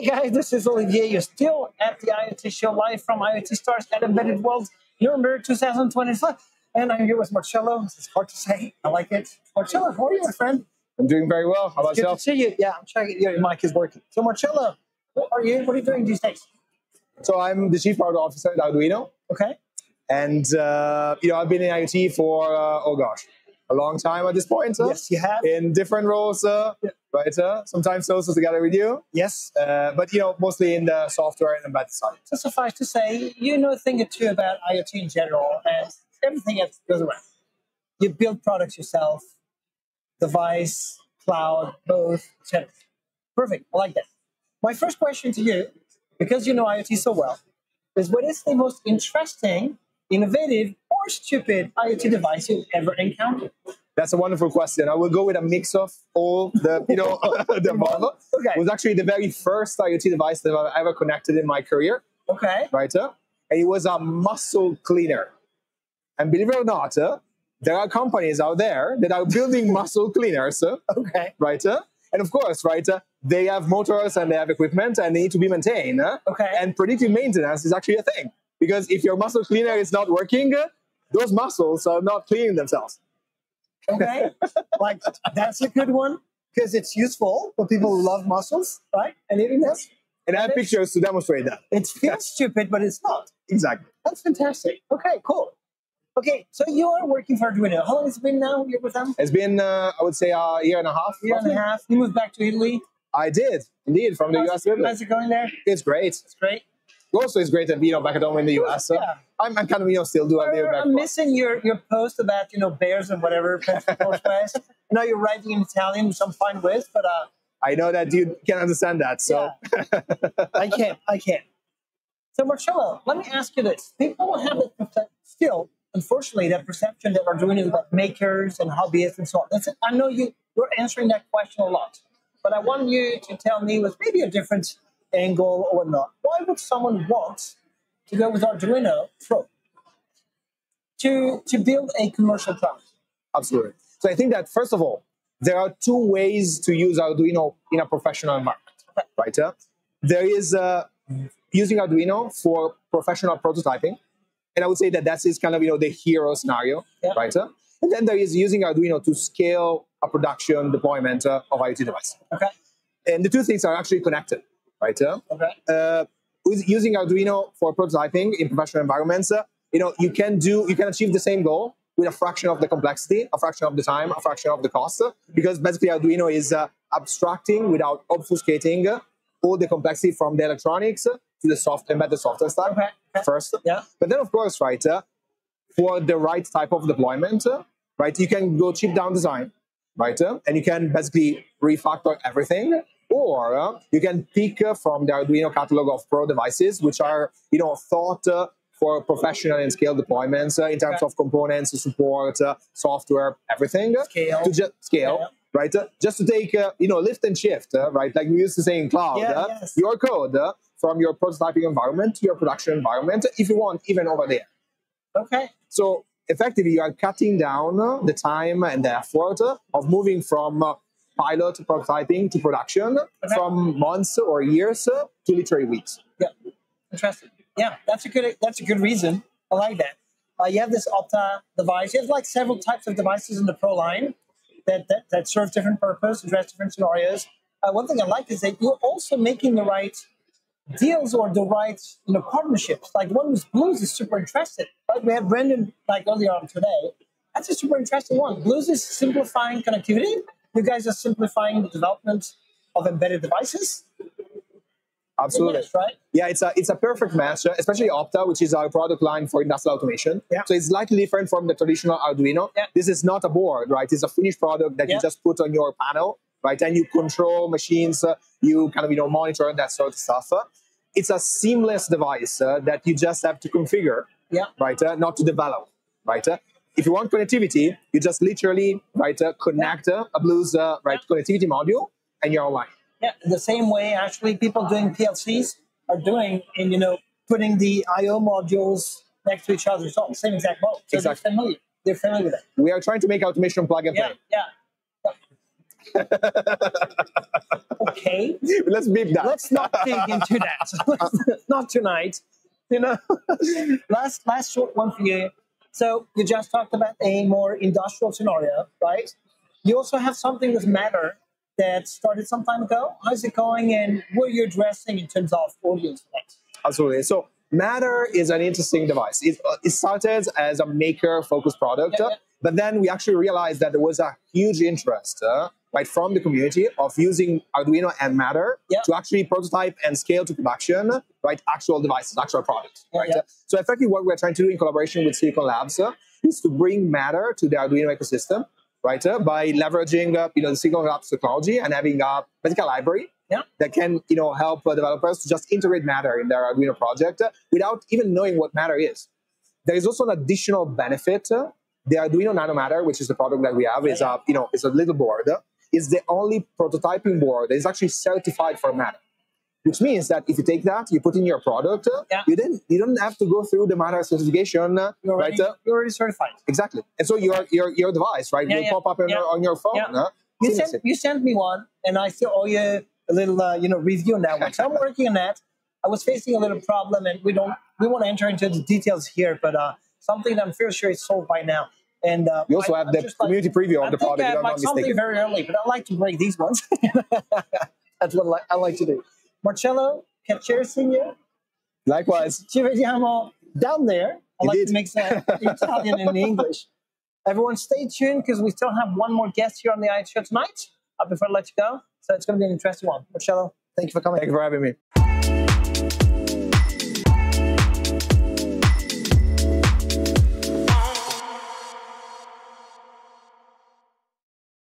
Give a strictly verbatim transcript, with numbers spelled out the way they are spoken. Hey guys, this is Olivier. You're still at the IoT Show live from IoT Stars at Embedded World Nuremberg twenty twenty-five. And I'm here with Marcello. It's hard to say. I like it. Marcello, how are you, my friend? I'm doing very well. How about yourself? Good to see you. Yeah, I'm checking. Your mic is working. So Marcello, what are you? What are you doing these days? So I'm the Chief Product Officer at Arduino. Okay. And uh, you know, I've been in IoT for uh, oh gosh, a long time at this point. So yes, you have. In different roles, uh, yeah. right? Uh, sometimes those are together with you. Yes. Uh, but you know, mostly in the software and embedded side. So suffice to say, you know a thing or two about IoT in general and everything that goes around. You build products yourself, device, cloud, both, et cetera. Perfect. I like that. My first question to you, because you know IoT so well, is what is the most interesting, innovative, or stupid IoT device you've ever encountered? That's a wonderful question. I will go with a mix of all the, you know, the model. Okay. It was actually the very first IoT device that I've ever connected in my career. Okay. Right? Uh, and it was a muscle cleaner. And believe it or not, uh, there are companies out there that are building muscle cleaners. Uh, okay. Right? Uh, and of course, right, uh, they have motors and they have equipment and they need to be maintained. Uh, okay. And predictive maintenance is actually a thing. Because if your muscle cleaner is not working, those muscles are not cleaning themselves. Okay, like that's a good one because it's useful for people who love muscles, right? And eating this. And, and I have pictures to demonstrate that. It feels stupid, but it's not. Exactly. That's fantastic. Okay, cool. Okay, so you are working for Arduino. How long has it been now you're with them? It's been, uh, I would say, a year and a half. Year roughly. and a half. You moved back to Italy. I did, indeed, from the U S. How's it going there? It's great. It's great. Also, it's great that you know back at home in the U S. So yeah. I'm, I'm kind of you know still doing a back. I'm missing your your post about you know bears and whatever. Northwest. I know you're writing in Italian, which I'm fine with, but uh, I know that you can't understand that. So yeah. I can't. I can't. So Marcello, let me ask you this: people have it still, unfortunately, that perception that Arduino is about makers and hobbyists and so on. That's it. I know you you're answering that question a lot, but I want you to tell me with maybe a different angle or not. Why would someone want to go with Arduino Pro to, to build a commercial product? Absolutely. So I think that, first of all, there are two ways to use Arduino in a professional environment, okay. right? Uh, there is uh, using Arduino for professional prototyping, and I would say that that is kind of, you know, the hero scenario, yeah. right? Uh, and then there is using Arduino to scale a production deployment uh, of IoT device. Okay. And the two things are actually connected. Right. Uh, okay. Uh, using Arduino for prototyping in professional environments, uh, you know, you can do, you can achieve the same goal with a fraction of the complexity, a fraction of the time, a fraction of the cost, uh, because basically Arduino is uh, abstracting without obfuscating uh, all the complexity from the electronics uh, to the soft embedded software stack okay. first. Yeah. But then, of course, right, uh, for the right type of deployment, uh, right, you can go chip down design, right, uh, and you can basically refactor everything. Or uh, you can pick uh, from the Arduino catalog of pro devices, which are, you know, thought uh, for professional and scale deployments uh, in terms okay. of components, support, uh, software, everything. Scale. To ju scale, yeah. right? Uh, just to take, uh, you know, lift and shift, uh, right? Like we used to say in cloud, yeah, uh, yes. your code uh, from your prototyping environment to your production environment, if you want, even over there. Okay. So effectively, you are cutting down uh, the time and the effort uh, of moving from uh, pilot to prototyping to production okay. from months or years to literally weeks. Yeah, interesting. Yeah, that's a good that's a good reason. I like that. Uh, you have this Opta device. You have like several types of devices in the Pro line that that, that serve different purpose, address different scenarios. Uh, one thing I like is that you're also making the right deals or the right you know partnerships. Like one with Blues is super interesting. Right? We had Brendan like earlier on today. That's a super interesting one. Blues is simplifying connectivity. You guys are simplifying the development of embedded devices? Absolutely. Is, right? Yeah, it's a, it's a perfect match, especially Opta, which is our product line for industrial automation. Yeah. So it's slightly different from the traditional Arduino. Yeah. This is not a board, right? It's a finished product that yeah. you just put on your panel, right? And you control machines, uh, you kind of, you know, monitor and that sort of stuff. It's a seamless device uh, that you just have to configure, yeah. right? Uh, not to develop, right? Uh, If you want connectivity, you just literally right uh, connect uh, a Blues uh, right yeah. connectivity module, and you're online. Yeah, the same way actually people doing P L Cs are doing, and you know, putting the I O modules next to each other. It's all the same exact model. So exactly. They're familiar. They're familiar with it. We are trying to make automation plug and yeah, play. Yeah. Okay. Let's beep that. Let's not dig into that. Not tonight. You know. last last short one for you. So you just talked about a more industrial scenario, right? You also have something with Matter that started some time ago. How's it going, and what are you addressing in terms of audience? Absolutely. So Matter is an interesting device. It, it started as a maker-focused product, yeah, yeah. but then we actually realized that there was a huge interest uh, right from the community of using Arduino and Matter yeah. to actually prototype and scale to production, right? Actual devices, actual products, right? Yeah, yeah. So effectively what we're trying to do in collaboration with Silicon Labs uh, is to bring Matter to the Arduino ecosystem, right? Uh, by leveraging uh, you know, the Silicon Labs technology and having a basically a library yeah. that can you know, help uh, developers to just integrate Matter in their Arduino project uh, without even knowing what Matter is. There is also an additional benefit. Uh, the Arduino Nano Matter, which is the product that we have, is a, you know, is a little board. Uh, is the only prototyping board that is actually certified for Matter. Which means that if you take that, you put in your product, yeah. you then you don't have to go through the Matter certification. You're already, right? You're already certified. Exactly. And so your your your device, right, yeah, will yeah. pop up on, yeah. your, on your phone. Yeah. Huh? You sent you sent me one, and I still owe you a little uh, you know review on that one. So I'm working on that. I was facing a little problem, and we don't we won't enter into the details here, but uh, something that I'm fairly sure is solved by now. And uh, you also I, have I'm the community like, preview of I the product. I like something mistaken. very early, but I like to break these ones. That's what I like to do. Marcello, piacere in you. Likewise. Ci vediamo down there. I like to mix uh, Italian and English. Everyone, stay tuned because we still have one more guest here on the I O T Show tonight. Uh, before I let you go, so it's going to be an interesting one. Marcello, thank you for coming. Thank you for having me.